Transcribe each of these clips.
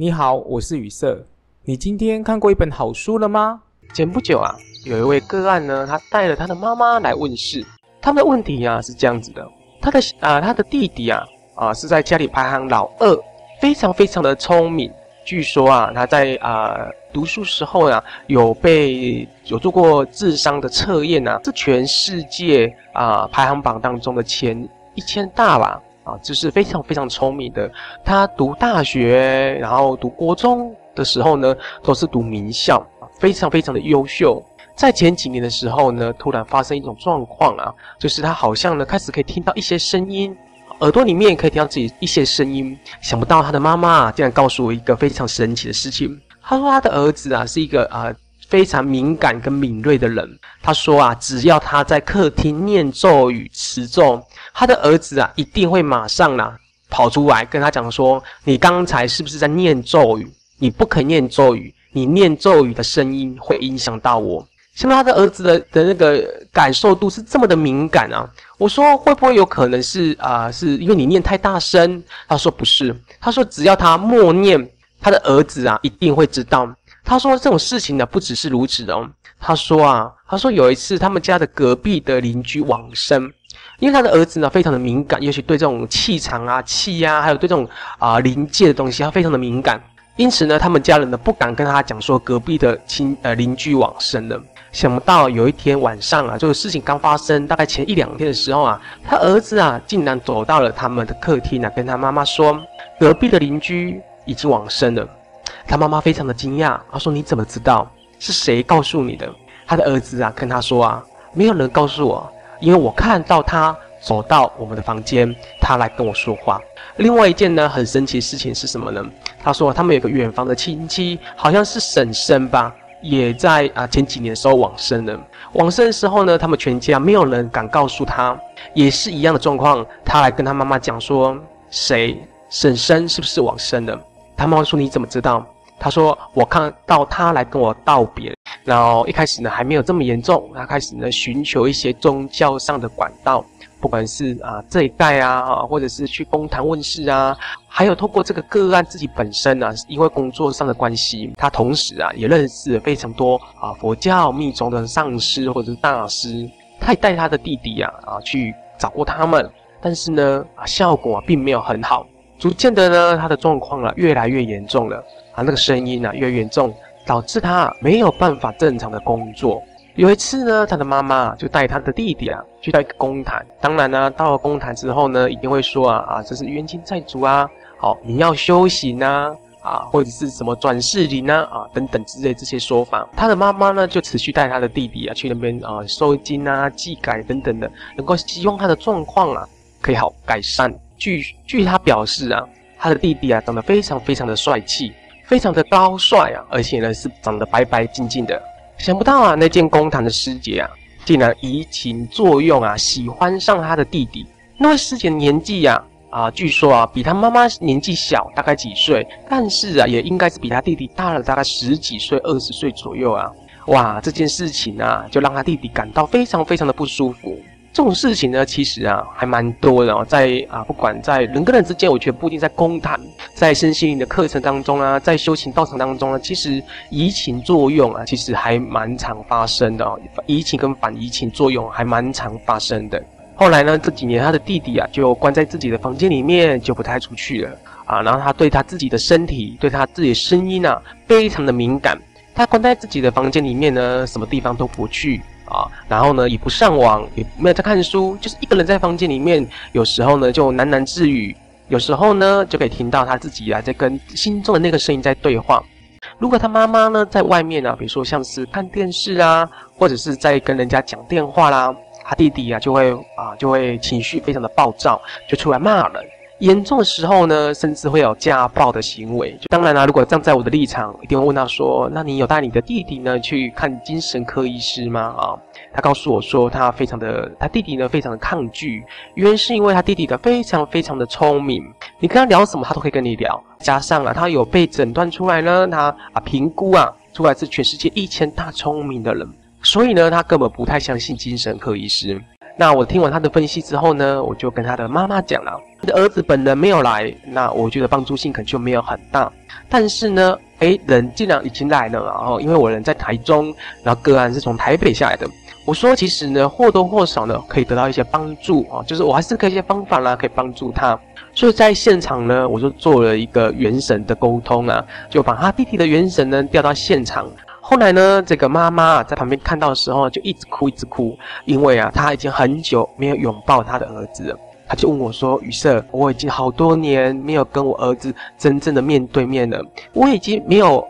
你好，我是宇色。你今天看过一本好书了吗？前不久啊，有一位个案呢，他带了他的妈妈来问事。他们的问题啊是这样子的，他的弟弟是在家里排行老二，非常非常的聪明。据说啊，他在读书时候呢，有做过智商的测验啊，是全世界排行榜当中的前1000大吧。就是非常非常聪明的，他读大学，然后读国中的时候呢，都是读名校，非常非常的优秀。在前几年的时候呢，突然发生一种状况啊，就是他好像呢开始可以听到一些声音，耳朵里面可以听到自己一些声音。想不到他的妈妈竟然告诉我一个非常神奇的事情，他说他的儿子啊是一个非常敏感跟敏锐的人。他说啊，只要他在客厅念咒语持咒，他的儿子啊一定会马上跑出来跟他讲说，你刚才是不是在念咒语？你不肯念咒语，你念咒语的声音会影响到我。想不到他的儿子的那个感受度是这么的敏感啊。我说会不会有可能是是因为你念太大声？他说不是，他说只要他默念，他的儿子啊一定会知道。他说这种事情呢不只是如此的哦。他说有一次他们家的隔壁的邻居往生，因为他的儿子呢非常的敏感，尤其对这种气场啊、气啊，还有对这种灵界的东西，他非常的敏感。因此呢，他们家人呢不敢跟他讲说隔壁的邻居往生了。想不到有一天晚上啊，这个事情刚发生，大概前1-2天的时候啊，他儿子啊竟然走到了他们的客厅啊，跟他妈妈说，隔壁的邻居已经往生了。他妈妈非常的惊讶，她说：“你怎么知道？是谁告诉你的？”他的儿子啊跟他说啊：“没有人告诉我，因为我看到他走到我们的房间，他来跟我说话。”另外一件呢很神奇的事情是什么呢？他说他们有个远房的亲戚，好像是婶婶吧，也在前几年的时候往生了。往生的时候呢，他们全家没有人敢告诉他，也是一样的状况。他来跟他妈妈讲说：“谁婶婶是不是往生了？”他妈妈说：“你怎么知道？”他说：“我看到他来跟我道别。”然后一开始呢还没有这么严重，他开始呢寻求一些宗教上的管道，不管是这一代啊，或者是去公堂问事啊，还有透过这个个案自己本身啊，因为工作上的关系，他同时啊也认识了非常多佛教密宗的上师或者是大师。他也带他的弟弟去找过他们，但是呢效果并没有很好。逐渐的呢，他的状况越来越严重了那个声音越严重，导致他没有办法正常的工作。有一次呢，他的妈妈就带他的弟弟去到一个公坛。当然呢，到了公坛之后呢，一定会说这是冤亲债主啊，你要修行或者是什么转世灵等等之类这些说法。他的妈妈呢就持续带他的弟弟去那边收经祭改等等的，能够希望他的状况可以好改善。据他表示他的弟弟长得非常非常的帅气，非常的高帅而且呢是长得白白净净的。想不到那间公堂的师姐竟然移情作用喜欢上他的弟弟。那位师姐的年纪据说比他妈妈年纪小大概几岁，但是也应该是比他弟弟大了大概10几岁、20岁左右哇，这件事情就让他弟弟感到非常非常的不舒服。这种事情呢，其实还蛮多的在不管在人跟人之间，我觉得不一定在公坛，在身心灵的课程当中在修行道场当中其实移情作用其实还蛮常发生的移情跟反移情作用还蛮常发生的。后来呢，这几年他的弟弟就关在自己的房间里面，就不太出去了然后他对他自己的身体，对他自己的声音非常的敏感。他关在自己的房间里面呢，什么地方都不去然后呢也不上网，也没有在看书，就是一个人在房间里面。有时候呢就喃喃自语，有时候呢就可以听到他自己在跟心中的那个声音在对话。如果他妈妈呢在外面比如说像是看电视或者是在跟人家讲电话啦，他弟弟就会情绪非常的暴躁，就出来骂人。严重的时候呢，甚至会有家暴的行为。当然如果站在我的立场，一定会问他说，那你有带你的弟弟呢去看精神科医师吗？他告诉我说，他弟弟呢非常的抗拒，原因是因为他弟弟非常非常的聪明，你跟他聊什么他都可以跟你聊。加上他有被诊断出来呢，他评估出来是全世界1000大聪明的人，所以呢他根本不太相信精神科医师。那我听完他的分析之后呢，我就跟他的妈妈讲了，我的儿子本人没有来，那我觉得帮助性可能就没有很大。但是呢，人既然已经来了，然后因为我人在台中，然后个案是从台北下来的，我说其实呢或多或少呢可以得到一些帮助啊，就是我还是可以一些方法啦，可以帮助他。所以在现场呢，我就做了一个元神的沟通啊，就把他弟弟的元神呢调到现场。后来呢，这个妈妈在旁边看到的时候就一直哭，一直哭，因为啊，她已经很久没有拥抱她的儿子了。她就问我说：“宇色，我已经好多年没有跟我儿子真正的面对面了，我已经没有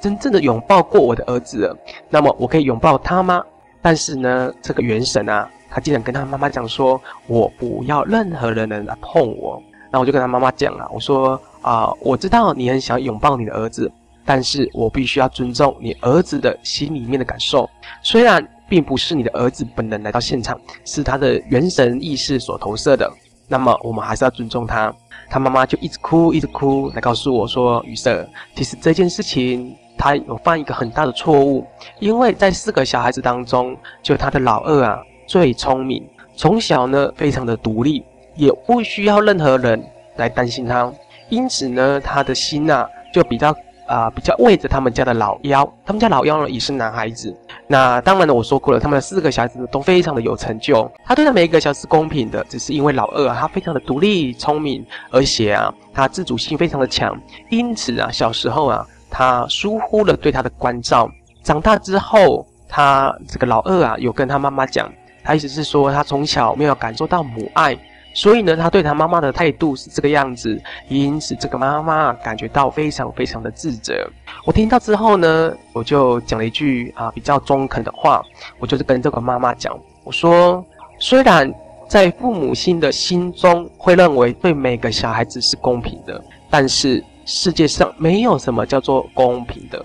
真正的拥抱过我的儿子了。那么我可以拥抱他吗？”但是呢，这个元神啊，他竟然跟他妈妈讲说：“我不要任何人来碰我。”那我就跟他妈妈讲了，我说：“我知道你很想拥抱你的儿子。”但是我必须要尊重你儿子的心里面的感受，虽然并不是你的儿子本人来到现场，是他的元神意识所投射的，那么我们还是要尊重他。他妈妈就一直哭，一直哭，来告诉我说：“宇色，其实这件事情他有犯一个很大的错误，因为在4个小孩子当中，就他的老二啊最聪明，从小呢非常的独立，也不需要任何人来担心他，因此呢他的心啊就比较为着他们家的老幺，他们家老幺呢也是男孩子。那当然呢，我说过了，他们的4个小孩子都非常的有成就，他对待每一个小孩是公平的，只是因为老二啊，他非常的独立聪明，而且啊，他自主性非常的强，因此啊，小时候啊，他疏忽了对他的关照。长大之后，他这个老二啊，有跟他妈妈讲，他意思是说他从小没有感受到母爱。所以呢，他对他妈妈的态度是这个样子，因此这个妈妈感觉到非常非常的自责。我听到之后呢，我就讲了一句比较中肯的话，我就是跟这个妈妈讲，我说虽然在父母亲的心中会认为对每个小孩子是公平的，但是世界上没有什么叫做公平的，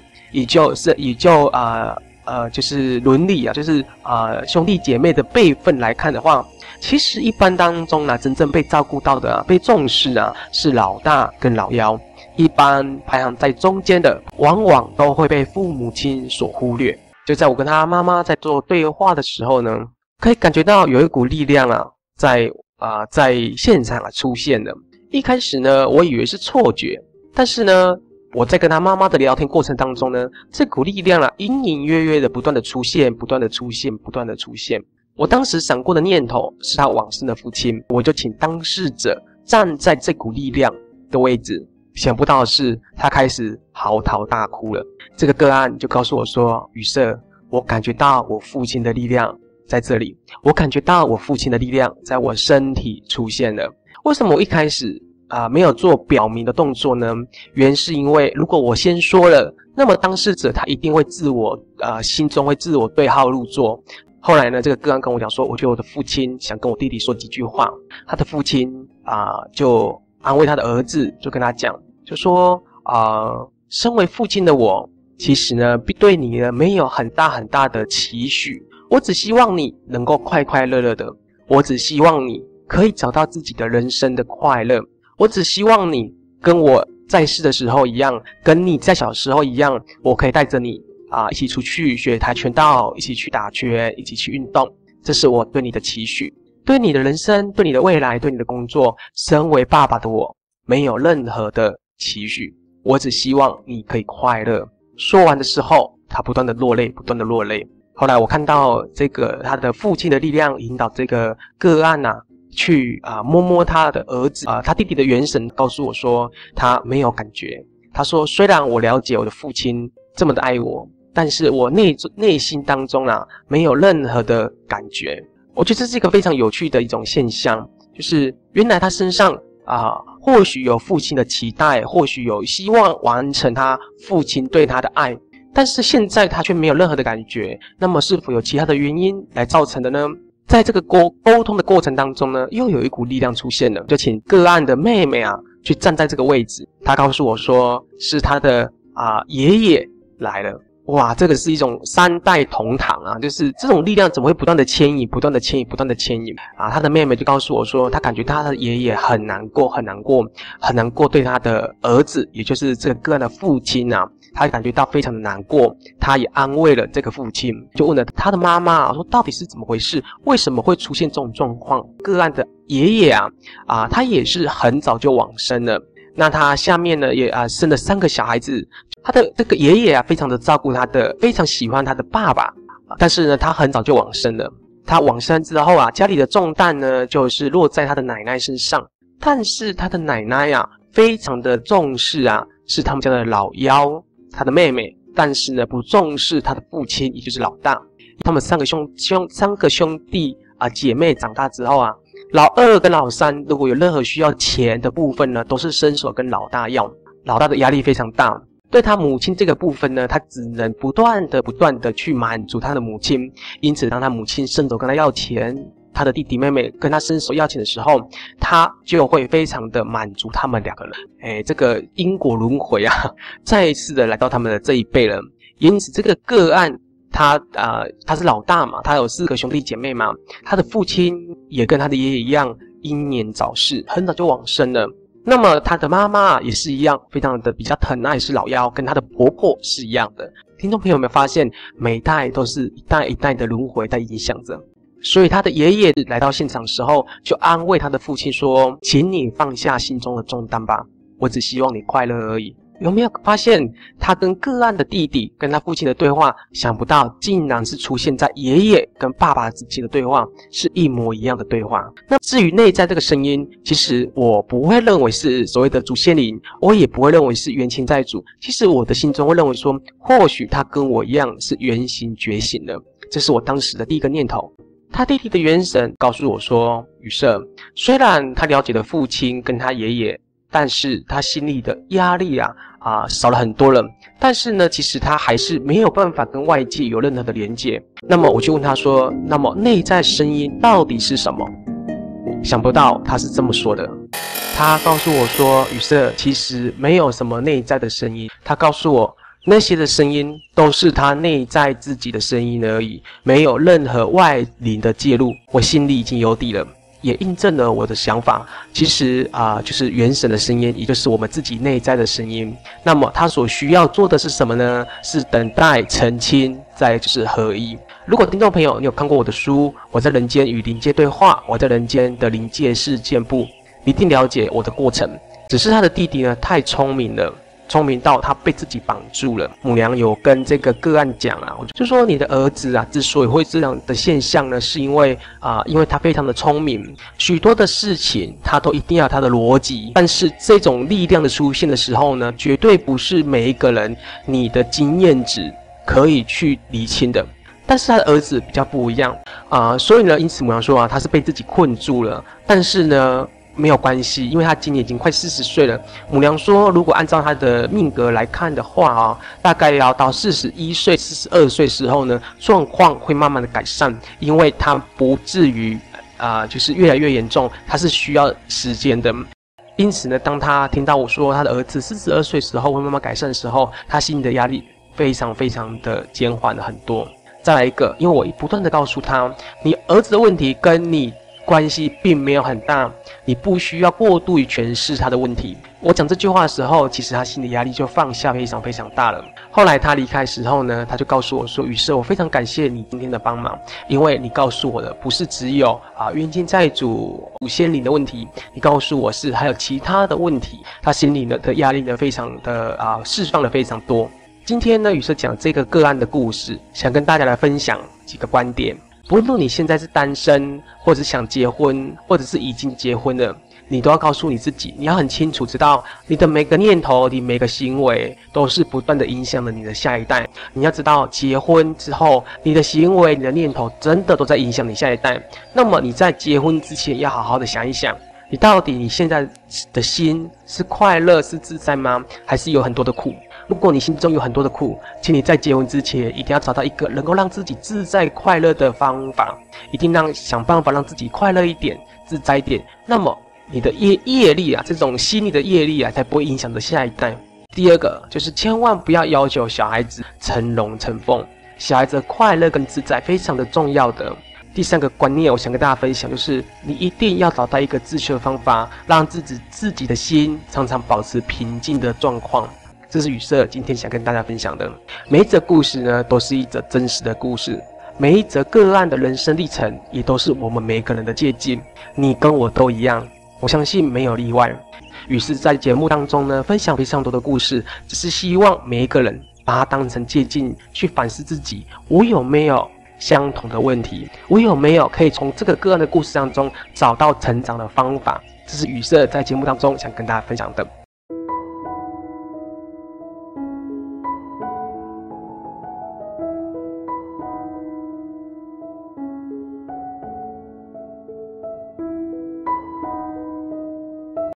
就是伦理啊，就是兄弟姐妹的辈分来看的话。其实一般当中呢，真正被照顾到的、被重视啊，是老大跟老幺。一般排行在中间的，往往都会被父母亲所忽略。就在我跟他妈妈在做对话的时候呢，可以感觉到有一股力量啊，在现场出现了。一开始呢，我以为是错觉，但是呢，我在跟他妈妈的聊天过程当中呢，这股力量啊，隐隐约约的不断的出现，不断的出现，不断的出现。我当时闪过的念头是他往生的父亲，我就请当事者站在这股力量的位置。想不到的是，他开始嚎啕大哭了。这个个案就告诉我说：“宇色，我感觉到我父亲的力量在这里，我感觉到我父亲的力量在我身体出现了。为什么我一开始没有做表明的动作呢？原因是因为如果我先说了，那么当事者他一定会心中会自我对号入座。”后来呢，这个个案跟我讲说，我觉得我的父亲想跟我弟弟说几句话，他的父亲就安慰他的儿子，就跟他讲，就说身为父亲的我，其实呢对你呢没有很大很大的期许，我只希望你能够快快乐乐的，我只希望你可以找到自己的人生的快乐，我只希望你跟我在世的时候一样，跟你在小时候一样，我可以带着你。一起出去学跆拳道，一起去打拳，一起去运动，这是我对你的期许，对你的人生，对你的未来，对你的工作，身为爸爸的我没有任何的期许，我只希望你可以快乐。说完的时候，他不断的落泪，不断的落泪。后来我看到这个他的父亲的力量引导这个个案啊，去摸摸他的儿子他弟弟的元神告诉我说，他没有感觉。他说，虽然我了解我的父亲这么的爱我，但是我内心当中啊，没有任何的感觉。我觉得这是一个非常有趣的一种现象，就是原来他身上或许有父亲的期待，或许有希望完成他父亲对他的爱，但是现在他却没有任何的感觉。那么是否有其他的原因来造成的呢？在这个沟通的过程当中呢，又有一股力量出现了，就请个案的妹妹啊去站在这个位置。她告诉我说，是她的爷爷来了。哇，这个是一种三代同堂啊，就是这种力量怎么会不断的牵引、不断的牵引、不断的牵引啊？他的妹妹就告诉我说，他感觉他的爷爷很难过、很难过、很难过，对他的儿子，也就是这个个案的父亲啊，他感觉到非常的难过。他也安慰了这个父亲，就问了他的妈妈说，到底是怎么回事？为什么会出现这种状况？个案的爷爷啊，他也是很早就往生了。 那他下面呢也生了3个小孩子，他的这个爷爷非常的照顾他的，非常喜欢他的爸爸，但是呢他很早就往生了。他往生之后家里的重担呢就是落在他的奶奶身上，但是他的奶奶非常的重视是他们家的老幺，他的妹妹，但是呢不重视他的父亲，也就是老大。他们三个兄弟姐妹长大之后老二跟老三如果有任何需要钱的部分呢，都是伸手跟老大要。老大的压力非常大，对他母亲这个部分呢，他只能不断的去满足他的母亲。因此，当他母亲伸手跟他要钱，他的弟弟妹妹跟他伸手要钱的时候，他就会非常的满足他们2个人。哎，这个因果轮回再一次的来到他们的这一辈了。因此，这个个案。 他是老大嘛，他有4个兄弟姐妹嘛。他的父亲也跟他的爷爷一样，英年早逝，很早就往生了。那么他的妈妈也是一样，非常的比较疼爱，是老幺，跟他的婆婆是一样的。听众朋友有没有发现，每代都是一代一代的轮回在影响着？所以他的爷爷来到现场时候，就安慰他的父亲说：“请你放下心中的重担吧，我只希望你快乐而已。” 有没有发现，他跟个案的弟弟跟他父亲的对话，想不到竟然是出现在爷爷跟爸爸之间的对话，是一模一样的对话。那至于内在这个声音，其实我不会认为是所谓的祖先灵，我也不会认为是冤亲债主。其实我的心中会认为说，或许他跟我一样是原型觉醒了，这是我当时的第一个念头。 他弟弟的元神告诉我说，宇色，虽然他了解了父亲跟他爷爷。 但是他心里的压力少了很多了。但是呢，其实他还是没有办法跟外界有任何的连接。那么我就问他说：“那么内在声音到底是什么？”想不到他是这么说的。他告诉我说：“宇色，其实没有什么内在的声音。”他告诉我，那些的声音都是他内在自己的声音而已，没有任何外灵的介入。我心里已经有底了。 也印证了我的想法，其实就是元神的声音，也就是我们自己内在的声音。那么他所需要做的是什么呢？是等待、澄清，再就是合一。如果听众朋友你有看过我的书《我在人间与灵界对话》，我在人间的灵界事件簿，你一定了解我的过程。只是他的弟弟呢，太聪明了。 聪明到他被自己绑住了。母娘有跟这个个案讲我就说你的儿子之所以会这样的现象呢，是因为因为他非常的聪明，许多的事情他都一定要有他的逻辑。但是这种力量的出现的时候呢，绝对不是每一个人你的经验值可以去厘清的。但是他的儿子比较不一样所以呢，因此母娘说他是被自己困住了，但是呢。 没有关系，因为他今年已经快40岁了。母娘说，如果按照他的命格来看的话大概要到41岁、42岁时候呢，状况会慢慢的改善，因为他不至于就是越来越严重，他是需要时间的。因此呢，当他听到我说他的儿子42岁时候会慢慢改善的时候，他心里的压力非常的减缓了很多。再来一个，因为我不断的告诉他，你儿子的问题跟你。 关系并没有很大，你不需要过度于诠释他的问题。我讲这句话的时候，其实他心理压力就放下非常大了。后来他离开时候呢，他就告诉我说：“宇色，我非常感谢你今天的帮忙，因为你告诉我的不是只有冤亲债主、祖先灵的问题，你告诉我是还有其他的问题。”他心里的压力呢，非常的释放了非常多。今天呢，宇色讲这个个案的故事，想跟大家来分享几个观点。 不论你现在是单身，或者想结婚，或者是已经结婚了，你都要告诉你自己，你要很清楚知道，你的每个念头，你每个行为，都是不断的影响了你的下一代。你要知道，结婚之后，你的行为、你的念头，真的都在影响你下一代。那么你在结婚之前，要好好的想一想，你到底你现在的心是快乐、是自在吗？还是有很多的苦？ 如果你心中有很多的苦，请你在结婚之前一定要找到一个能够让自己自在快乐的方法，一定想办法让自己快乐一点、自在一点。那么你的业力这种心理的业力才不会影响着下一代。第二个就是千万不要要求小孩子成龙成凤，小孩子的快乐跟自在非常的重要的。第三个观念，我想跟大家分享，就是你一定要找到一个自修的方法，让自己的心常常保持平静的状况。这是宇色今天想跟大家分享的。每一则故事呢，都是一则真实的故事，每一则个案的人生历程，也都是我们每个人的借鉴。你跟我都一样，我相信没有例外。于是，在节目当中呢，分享非常多的故事，只是希望每一个人把它当成借鉴，去反思自己，我有没有相同的问题？我有没有可以从这个个案的故事当中找到成长的方法？这是宇色在节目当中想跟大家分享的。